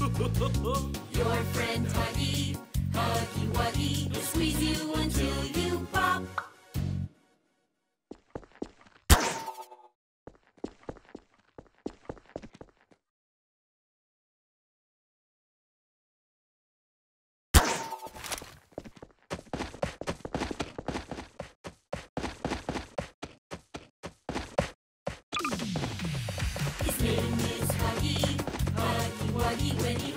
Your friend Huggy, Huggy Wuggy, will squeeze you until you pop. When he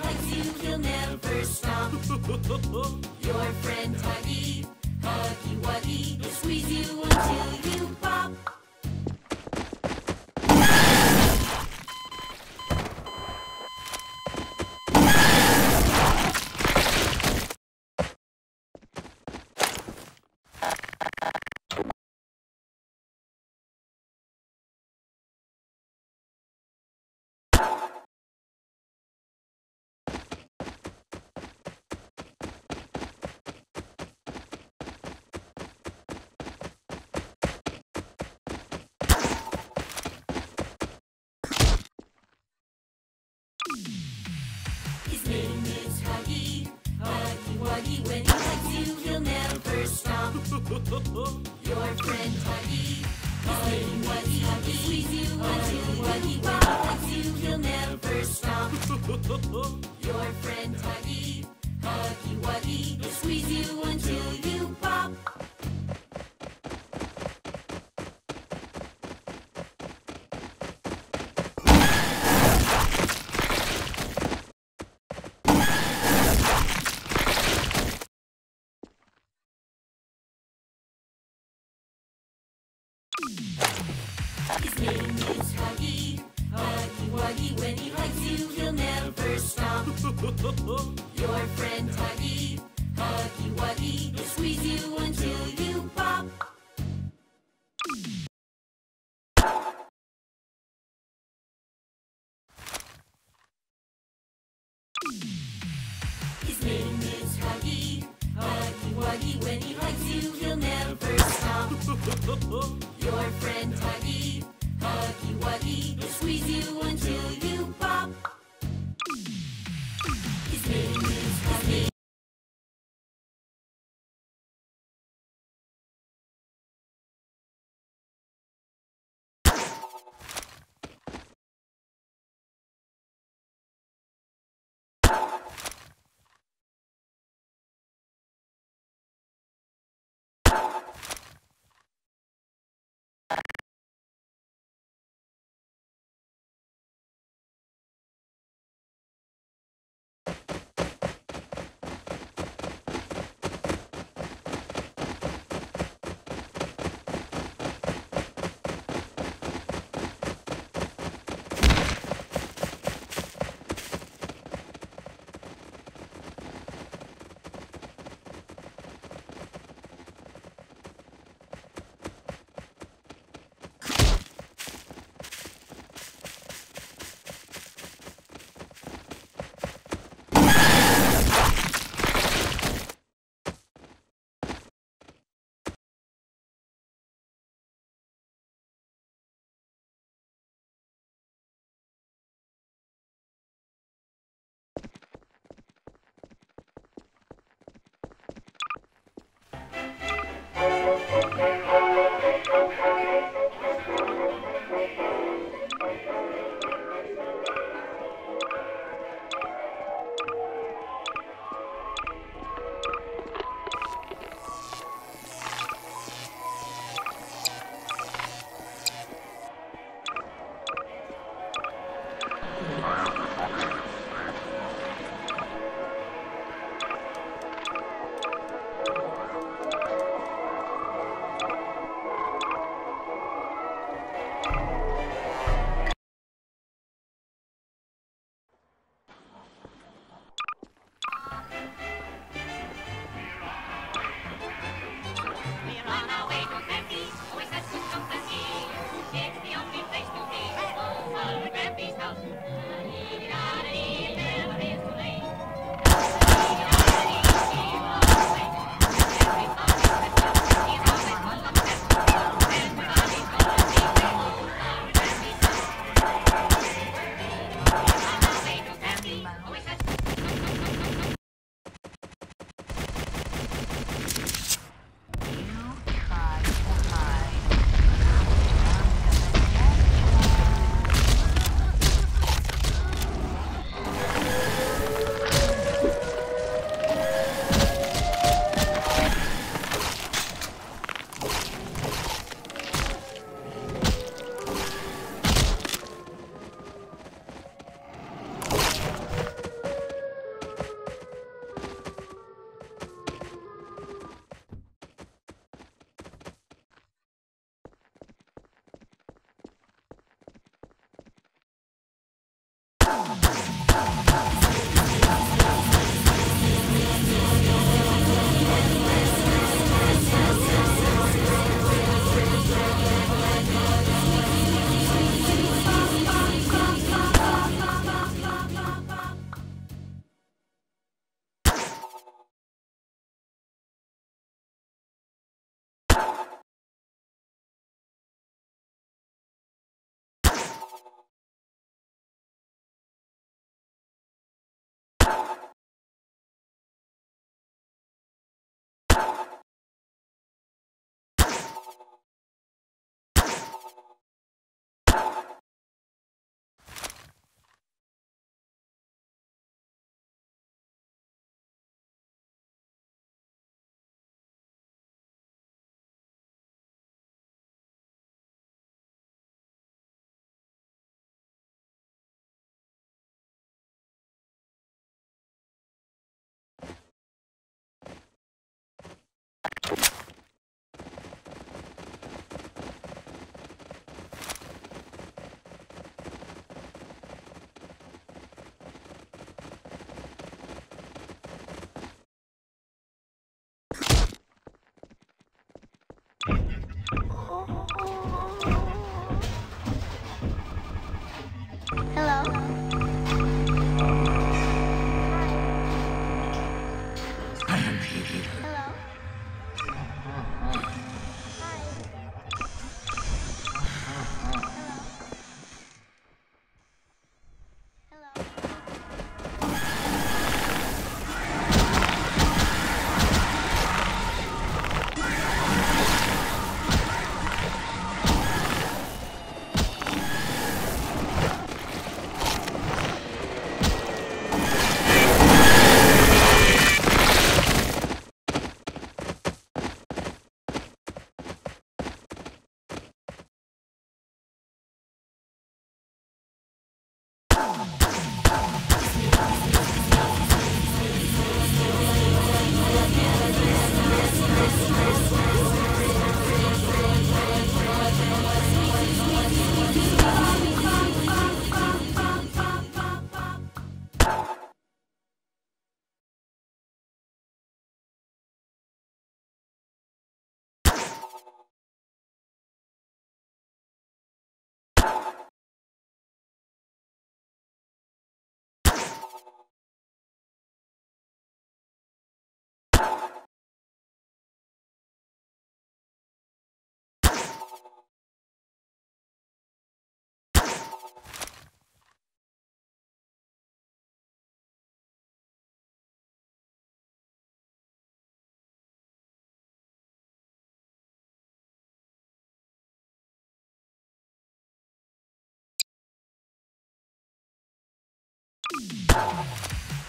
hugs you, he'll never stop. Your friend Huggy, Huggy Wuggy, will squeeze you until you pop. When he hugs you, he'll never stop. Your friend Huggy, Huggy Wuggy, squeeze you until Huggy Wuggy hugs you, he'll never stop. Your friend Huggy, Huggy Wuggy, will squeeze you until you pop. His name is Huggy, Huggy Wuggy. When he hugs you, he'll never stop. Your friend Huggy, Huggy Wuggy, will squeeze you until you pop. His name is Huggy, Huggy Wuggy. When he hugs you, he'll never stop. Your friend Huggy, Huggy Wuggy, will squeeze you until you pop. His name is Huggy.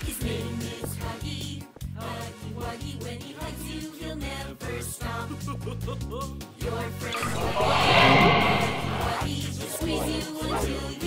His name is Huggy, Huggy Wuggy. When he hugs you, he'll never stop. Your friend Huggy Wuggy will squeeze you until you